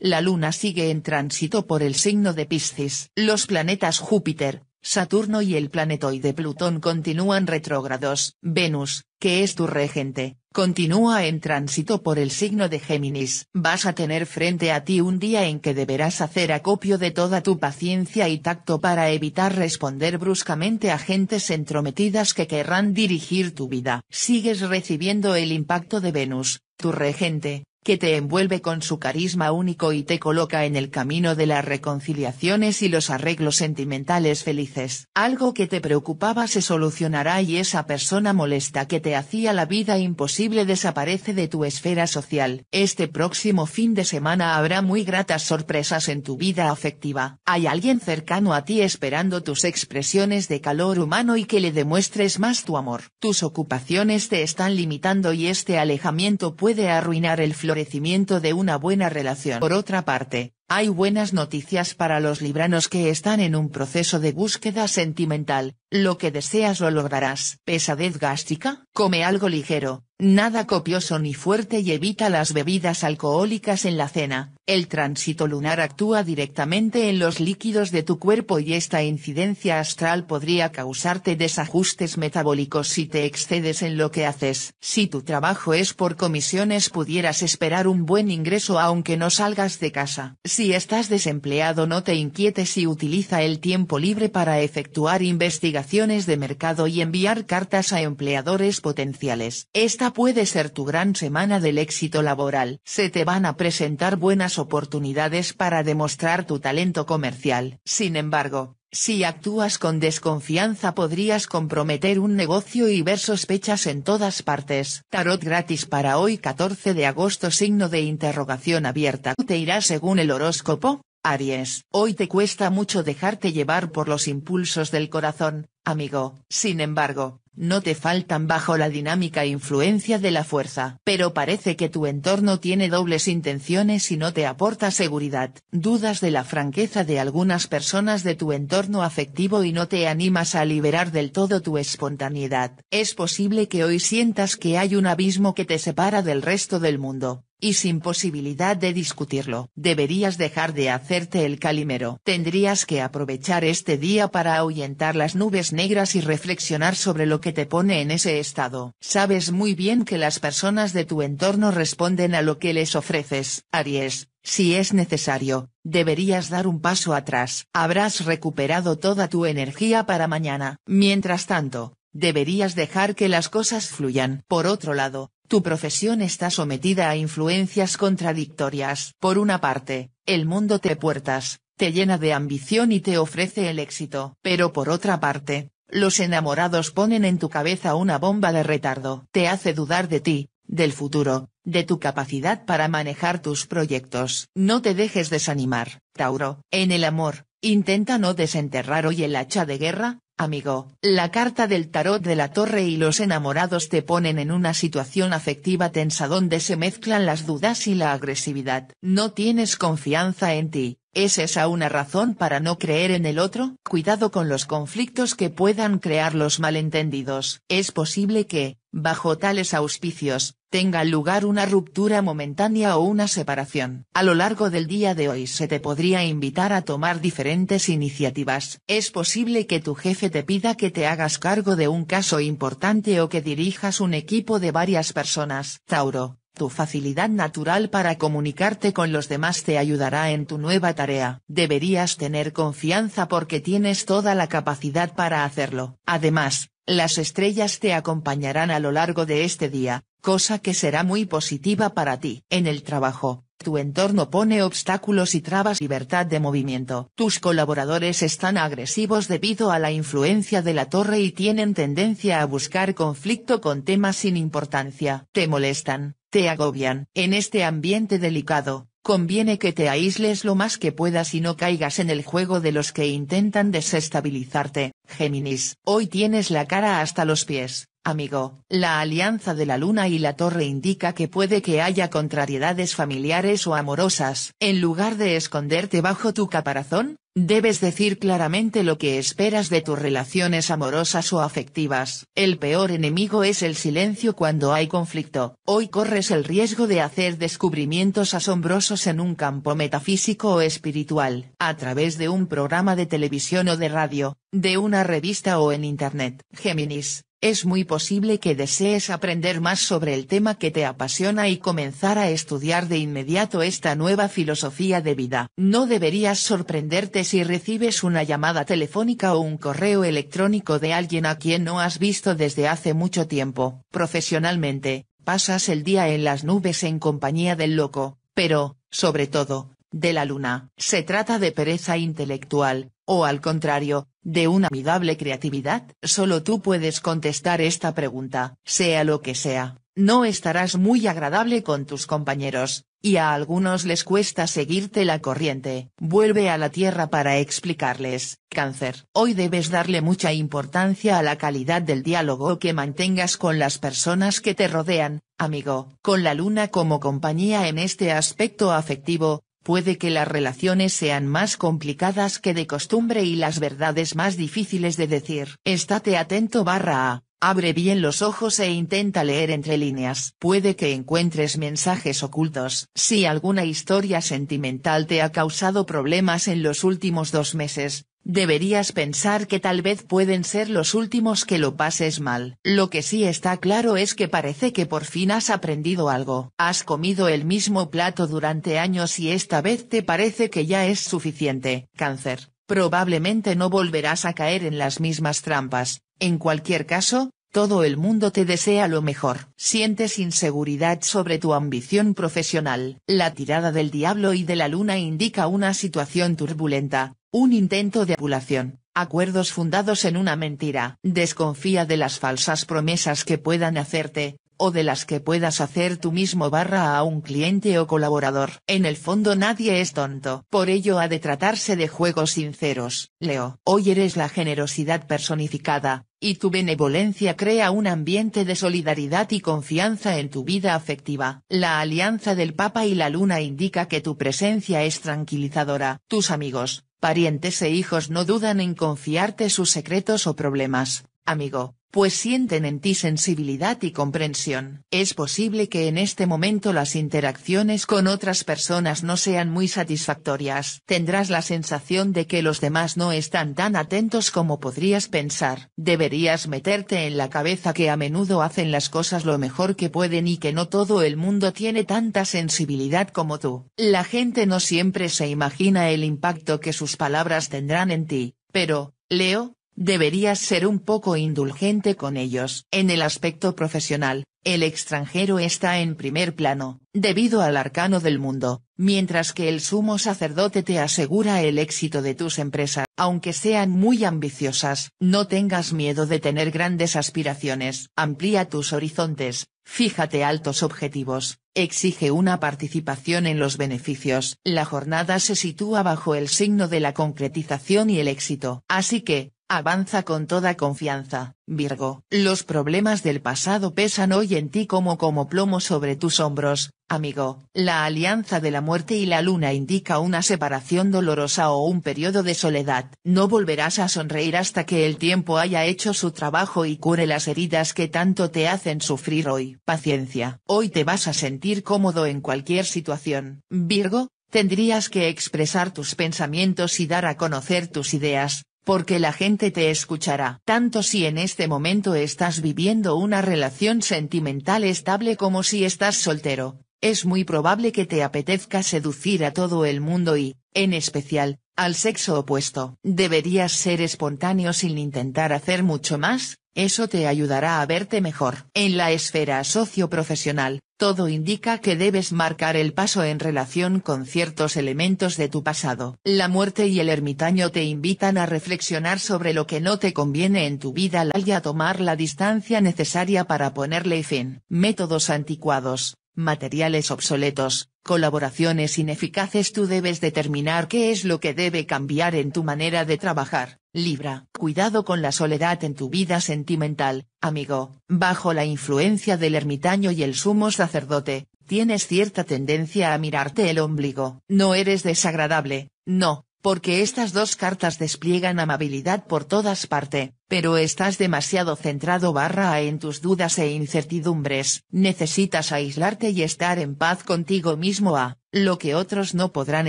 La Luna sigue en tránsito por el signo de Piscis. Los planetas Júpiter, Saturno y el planetoide Plutón continúan retrógrados. Venus, que es tu regente, continúa en tránsito por el signo de Géminis. Vas a tener frente a ti un día en que deberás hacer acopio de toda tu paciencia y tacto para evitar responder bruscamente a gentes entrometidas que querrán dirigir tu vida. Sigues recibiendo el impacto de Venus, tu regente, que te envuelve con su carisma único y te coloca en el camino de las reconciliaciones y los arreglos sentimentales felices. Algo que te preocupaba se solucionará y esa persona molesta que te hacía la vida imposible desaparece de tu esfera social. Este próximo fin de semana habrá muy gratas sorpresas en tu vida afectiva. Hay alguien cercano a ti esperando tus expresiones de calor humano y que le demuestres más tu amor. Tus ocupaciones te están limitando y este alejamiento puede arruinar el florecimiento de una buena relación. Por otra parte, hay buenas noticias para los libranos que están en un proceso de búsqueda sentimental. Lo que deseas lo lograrás. Pesadez gástrica. Come algo ligero, nada copioso ni fuerte y evita las bebidas alcohólicas en la cena. El tránsito lunar actúa directamente en los líquidos de tu cuerpo y esta incidencia astral podría causarte desajustes metabólicos si te excedes en lo que haces. Si tu trabajo es por comisiones, pudieras esperar un buen ingreso aunque no salgas de casa. Si estás desempleado, no te inquietes y utiliza el tiempo libre para efectuar investigaciones de mercado y enviar cartas a empleadores potenciales. Esta puede ser tu gran semana del éxito laboral. Se te van a presentar buenas oportunidades para demostrar tu talento comercial. Sin embargo, si actúas con desconfianza podrías comprometer un negocio y ver sospechas en todas partes. Tarot gratis para hoy 14 de agosto signo de interrogación abierta. ¿Te irá según el horóscopo? Aries. Hoy te cuesta mucho dejarte llevar por los impulsos del corazón, amigo. Sin embargo, no te faltan bajo la dinámica influencia de la fuerza. Pero parece que tu entorno tiene dobles intenciones y no te aporta seguridad. Dudas de la franqueza de algunas personas de tu entorno afectivo y no te animas a liberar del todo tu espontaneidad. Es posible que hoy sientas que hay un abismo que te separa del resto del mundo, y sin posibilidad de discutirlo. Deberías dejar de hacerte el calimero. Tendrías que aprovechar este día para ahuyentar las nubes negras y reflexionar sobre lo que te pone en ese estado. Sabes muy bien que las personas de tu entorno responden a lo que les ofreces. Aries, si es necesario, deberías dar un paso atrás. Habrás recuperado toda tu energía para mañana. Mientras tanto, deberías dejar que las cosas fluyan. Por otro lado, tu profesión está sometida a influencias contradictorias. Por una parte, el mundo te puertas, te llena de ambición y te ofrece el éxito. Pero por otra parte, los enamorados ponen en tu cabeza una bomba de retardo. Te hace dudar de ti, del futuro, de tu capacidad para manejar tus proyectos. No te dejes desanimar, Tauro. En el amor, intenta no desenterrar hoy el hacha de guerra, amigo. La carta del tarot de la Torre y los enamorados te ponen en una situación afectiva tensa donde se mezclan las dudas y la agresividad. No tienes confianza en ti. ¿Es esa una razón para no creer en el otro? Cuidado con los conflictos que puedan crear los malentendidos. Es posible que, bajo tales auspicios, tenga lugar una ruptura momentánea o una separación. A lo largo del día de hoy se te podría invitar a tomar diferentes iniciativas. Es posible que tu jefe te pida que te hagas cargo de un caso importante o que dirijas un equipo de varias personas. Tauro, tu facilidad natural para comunicarte con los demás te ayudará en tu nueva tarea. Deberías tener confianza porque tienes toda la capacidad para hacerlo. Además, las estrellas te acompañarán a lo largo de este día, cosa que será muy positiva para ti. En el trabajo, tu entorno pone obstáculos y trabas. Libertad de movimiento. Tus colaboradores están agresivos debido a la influencia de la Torre y tienen tendencia a buscar conflicto con temas sin importancia. Te molestan, te agobian. En este ambiente delicado, conviene que te aísles lo más que puedas y no caigas en el juego de los que intentan desestabilizarte. Géminis. Hoy tienes la cara hasta los pies, Amigo, la alianza de la luna y la torre indica que puede que haya contrariedades familiares o amorosas. En lugar de esconderte bajo tu caparazón, debes decir claramente lo que esperas de tus relaciones amorosas o afectivas. El peor enemigo es el silencio cuando hay conflicto. Hoy corres el riesgo de hacer descubrimientos asombrosos en un campo metafísico o espiritual, a través de un programa de televisión o de radio, de una revista o en internet. Géminis. Es muy posible que desees aprender más sobre el tema que te apasiona y comenzar a estudiar de inmediato esta nueva filosofía de vida. No deberías sorprenderte si recibes una llamada telefónica o un correo electrónico de alguien a quien no has visto desde hace mucho tiempo. Profesionalmente, pasas el día en las nubes en compañía del loco, pero, sobre todo, de la luna. Se trata de pereza intelectual, o al contrario, ¿de una amigable creatividad? Solo tú puedes contestar esta pregunta. Sea lo que sea, no estarás muy agradable con tus compañeros, y a algunos les cuesta seguirte la corriente. Vuelve a la tierra para explicarles. Cáncer. Hoy debes darle mucha importancia a la calidad del diálogo que mantengas con las personas que te rodean, amigo. Con la luna como compañía en este aspecto afectivo, puede que las relaciones sean más complicadas que de costumbre y las verdades más difíciles de decir. Estate atento /a, abre bien los ojos e intenta leer entre líneas. Puede que encuentres mensajes ocultos. Si alguna historia sentimental te ha causado problemas en los últimos 2 meses, deberías pensar que tal vez pueden ser los últimos que lo pases mal. Lo que sí está claro es que parece que por fin has aprendido algo. Has comido el mismo plato durante años y esta vez te parece que ya es suficiente. Cáncer, probablemente no volverás a caer en las mismas trampas. En cualquier caso, todo el mundo te desea lo mejor. Sientes inseguridad sobre tu ambición profesional. La tirada del diablo y de la luna indica una situación turbulenta, un intento de manipulación, acuerdos fundados en una mentira. Desconfía de las falsas promesas que puedan hacerte, o de las que puedas hacer tú mismo /a un cliente o colaborador. En el fondo nadie es tonto. Por ello ha de tratarse de juegos sinceros. Leo. Hoy eres la generosidad personificada, y tu benevolencia crea un ambiente de solidaridad y confianza en tu vida afectiva. La alianza del Papa y la Luna indica que tu presencia es tranquilizadora. Tus amigos, parientes e hijos no dudan en confiarte sus secretos o problemas, amigo, pues sienten en ti sensibilidad y comprensión. Es posible que en este momento las interacciones con otras personas no sean muy satisfactorias. Tendrás la sensación de que los demás no están tan atentos como podrías pensar. Deberías meterte en la cabeza que a menudo hacen las cosas lo mejor que pueden y que no todo el mundo tiene tanta sensibilidad como tú. La gente no siempre se imagina el impacto que sus palabras tendrán en ti, pero, Leo, deberías ser un poco indulgente con ellos. En el aspecto profesional, el extranjero está en primer plano, debido al arcano del mundo, mientras que el sumo sacerdote te asegura el éxito de tus empresas, aunque sean muy ambiciosas. No tengas miedo de tener grandes aspiraciones. Amplía tus horizontes, fíjate altos objetivos, exige una participación en los beneficios. La jornada se sitúa bajo el signo de la concretización y el éxito. Así que, avanza con toda confianza, Virgo. Los problemas del pasado pesan hoy en ti como plomo sobre tus hombros, amigo. La alianza de la muerte y la luna indica una separación dolorosa o un periodo de soledad. No volverás a sonreír hasta que el tiempo haya hecho su trabajo y cure las heridas que tanto te hacen sufrir hoy. Paciencia. Hoy te vas a sentir cómodo en cualquier situación, Virgo. Tendrías que expresar tus pensamientos y dar a conocer tus ideas, porque la gente te escuchará. Tanto si en este momento estás viviendo una relación sentimental estable como si estás soltero, es muy probable que te apetezca seducir a todo el mundo y, en especial, al sexo opuesto. Deberías ser espontáneo sin intentar hacer mucho más, eso te ayudará a verte mejor. En la esfera socioprofesional, todo indica que debes marcar el paso en relación con ciertos elementos de tu pasado. La muerte y el ermitaño te invitan a reflexionar sobre lo que no te conviene en tu vida y a tomar la distancia necesaria para ponerle fin. Métodos anticuados, Materiales obsoletos, colaboraciones ineficaces. Tú debes determinar qué es lo que debe cambiar en tu manera de trabajar. Libra. Cuidado con la soledad en tu vida sentimental, amigo. Bajo la influencia del ermitaño y el sumo sacerdote, tienes cierta tendencia a mirarte el ombligo. No eres desagradable, no, porque estas dos cartas despliegan amabilidad por todas partes, pero estás demasiado centrado / en tus dudas e incertidumbres. Necesitas aislarte y estar en paz contigo mismo . Lo que otros no podrán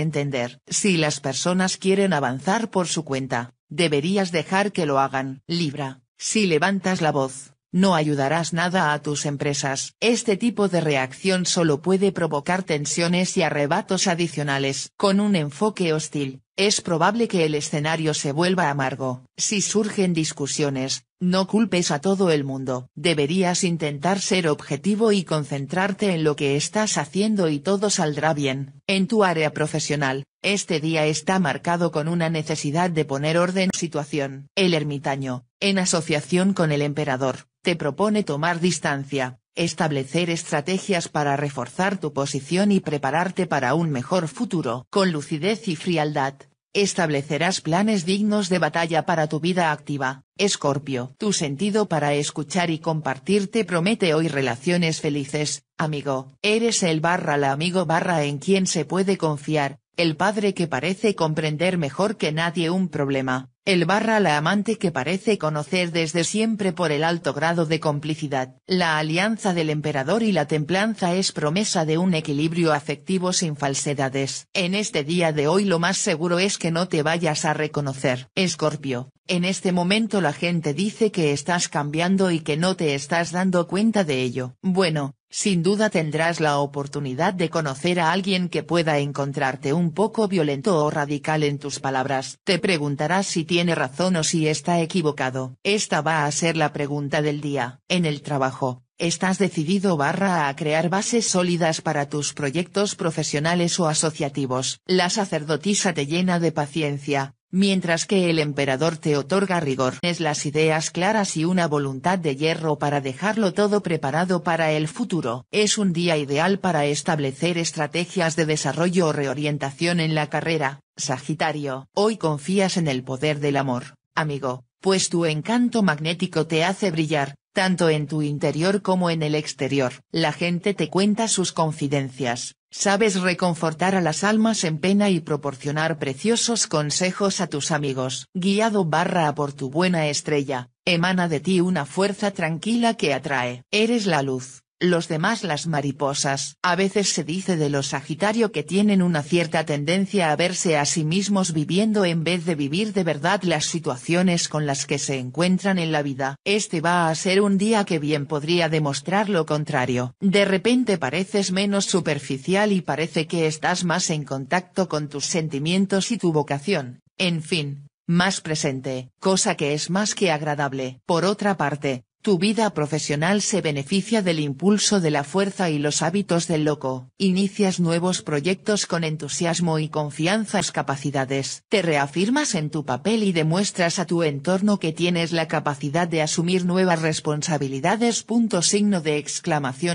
entender. Si las personas quieren avanzar por su cuenta, deberías dejar que lo hagan. Libra, si levantas la voz, no ayudarás nada a tus empresas. Este tipo de reacción solo puede provocar tensiones y arrebatos adicionales. Con un enfoque hostil, es probable que el escenario se vuelva amargo. Si surgen discusiones, no culpes a todo el mundo. Deberías intentar ser objetivo y concentrarte en lo que estás haciendo y todo saldrá bien. En tu área profesional, este día está marcado con una necesidad de poner orden en la situación. El ermitaño, en asociación con el emperador, te propone tomar distancia, establecer estrategias para reforzar tu posición y prepararte para un mejor futuro. Con lucidez y frialdad, establecerás planes dignos de batalla para tu vida activa. Escorpio. Tu sentido para escuchar y compartir te promete hoy relaciones felices, amigo. Eres el amigo en quien se puede confiar, el padre que parece comprender mejor que nadie un problema. El la amante que parece conocer desde siempre por el alto grado de complicidad. La alianza del emperador y la templanza es promesa de un equilibrio afectivo sin falsedades. En este día de hoy lo más seguro es que no te vayas a reconocer. Escorpio, en este momento la gente dice que estás cambiando y que no te estás dando cuenta de ello. Bueno, sin duda tendrás la oportunidad de conocer a alguien que pueda encontrarte un poco violento o radical en tus palabras. Te preguntarás si tiene razón o si está equivocado. Esta va a ser la pregunta del día. En el trabajo, estás decidido a crear bases sólidas para tus proyectos profesionales o asociativos. La sacerdotisa te llena de paciencia, mientras que el emperador te otorga rigor. Es las ideas claras y una voluntad de hierro para dejarlo todo preparado para el futuro. Es un día ideal para establecer estrategias de desarrollo o reorientación en la carrera. Sagitario. Hoy confías en el poder del amor, amigo, pues tu encanto magnético te hace brillar, tanto en tu interior como en el exterior. La gente te cuenta sus confidencias. Sabes reconfortar a las almas en pena y proporcionar preciosos consejos a tus amigos. Guiado / por tu buena estrella, emana de ti una fuerza tranquila que atrae. Eres la luz, los demás las mariposas. A veces se dice de los Sagitario que tienen una cierta tendencia a verse a sí mismos viviendo en vez de vivir de verdad las situaciones con las que se encuentran en la vida. Este va a ser un día que bien podría demostrar lo contrario. De repente pareces menos superficial y parece que estás más en contacto con tus sentimientos y tu vocación, en fin, más presente, cosa que es más que agradable. Por otra parte, tu vida profesional se beneficia del impulso de la fuerza y los hábitos del loco. Inicias nuevos proyectos con entusiasmo y confianza en tus capacidades. Te reafirmas en tu papel y demuestras a tu entorno que tienes la capacidad de asumir nuevas responsabilidades.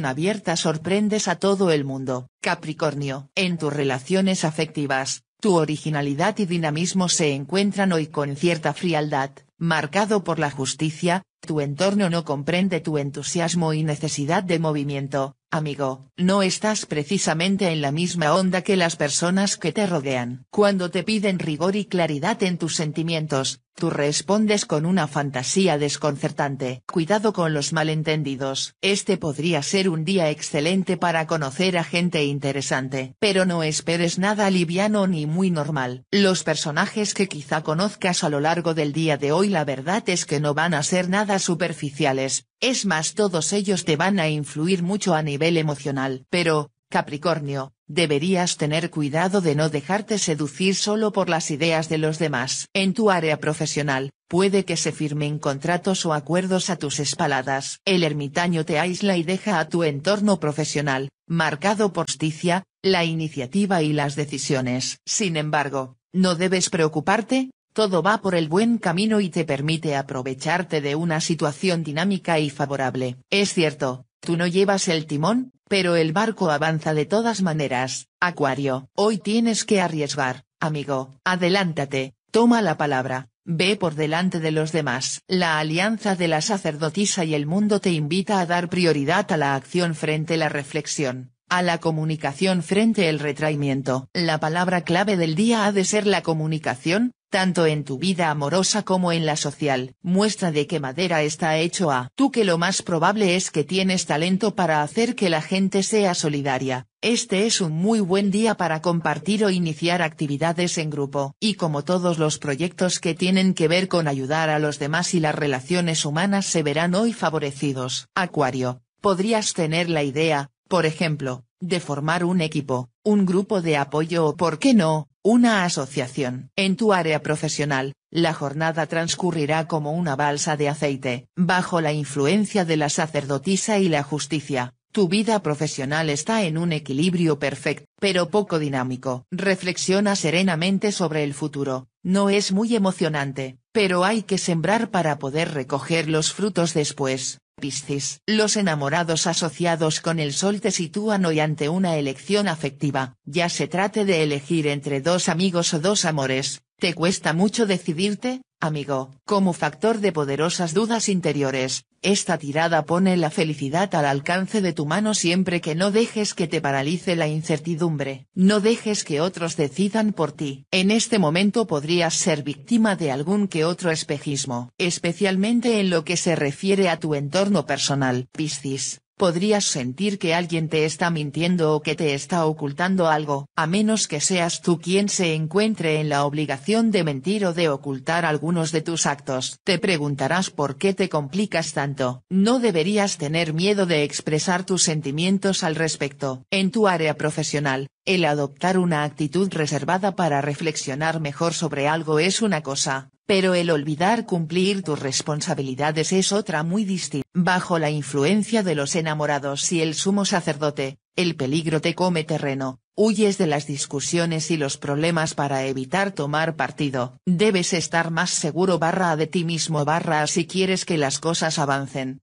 !Abierta sorprendes a todo el mundo. Capricornio. En tus relaciones afectivas, tu originalidad y dinamismo se encuentran hoy con cierta frialdad, marcado por la justicia. Tu entorno no comprende tu entusiasmo y necesidad de movimiento, amigo. No estás precisamente en la misma onda que las personas que te rodean. Cuando te piden rigor y claridad en tus sentimientos, tú respondes con una fantasía desconcertante. Cuidado con los malentendidos. Este podría ser un día excelente para conocer a gente interesante, pero no esperes nada liviano ni muy normal. Los personajes que quizá conozcas a lo largo del día de hoy, la verdad es que no van a ser nada superficiales, es más, todos ellos te van a influir mucho a nivel emocional. Pero, Capricornio, deberías tener cuidado de no dejarte seducir solo por las ideas de los demás. En tu área profesional, puede que se firmen contratos o acuerdos a tus espaldas. El ermitaño te aísla y deja a tu entorno profesional, marcado por justicia, la iniciativa y las decisiones. Sin embargo, no debes preocuparte. Todo va por el buen camino y te permite aprovecharte de una situación dinámica y favorable. Es cierto, tú no llevas el timón, Pero el barco avanza de todas maneras, Acuario. Hoy tienes que arriesgar, amigo. Adelántate, toma la palabra, ve por delante de los demás. La alianza de la sacerdotisa y el mundo te invita a dar prioridad a la acción frente a la reflexión, a la comunicación frente al retraimiento. La palabra clave del día ha de ser la comunicación, tanto en tu vida amorosa como en la social. Muestra de qué madera está hecho a tú, que lo más probable es que tienes talento para hacer que la gente sea solidaria. Este es un muy buen día para compartir o iniciar actividades en grupo. Y como todos los proyectos que tienen que ver con ayudar a los demás y las relaciones humanas se verán hoy favorecidos. Acuario, podrías tener la idea, por ejemplo, de formar un equipo, un grupo de apoyo o, por qué no, una asociación. En tu área profesional, la jornada transcurrirá como una balsa de aceite. Bajo la influencia de la sacerdotisa y la justicia, tu vida profesional está en un equilibrio perfecto, pero poco dinámico. Reflexiona serenamente sobre el futuro. No es muy emocionante, pero hay que sembrar para poder recoger los frutos después. Piscis. Los enamorados asociados con el sol te sitúan hoy ante una elección afectiva, ya se trate de elegir entre dos amigos o dos amores. ¿Te cuesta mucho decidirte, amigo? Como factor de poderosas dudas interiores, esta tirada pone la felicidad al alcance de tu mano siempre que no dejes que te paralice la incertidumbre. No dejes que otros decidan por ti. En este momento podrías ser víctima de algún que otro espejismo, especialmente en lo que se refiere a tu entorno personal. Piscis. Podrías sentir que alguien te está mintiendo o que te está ocultando algo, a menos que seas tú quien se encuentre en la obligación de mentir o de ocultar algunos de tus actos. Te preguntarás por qué te complicas tanto. No deberías tener miedo de expresar tus sentimientos al respecto. En tu área profesional, el adoptar una actitud reservada para reflexionar mejor sobre algo es una cosa, pero el olvidar cumplir tus responsabilidades es otra muy distinta. Bajo la influencia de los enamorados y el sumo sacerdote, el peligro te come terreno. Huyes de las discusiones y los problemas para evitar tomar partido. Debes estar más seguro de ti mismo si quieres que las cosas avancen.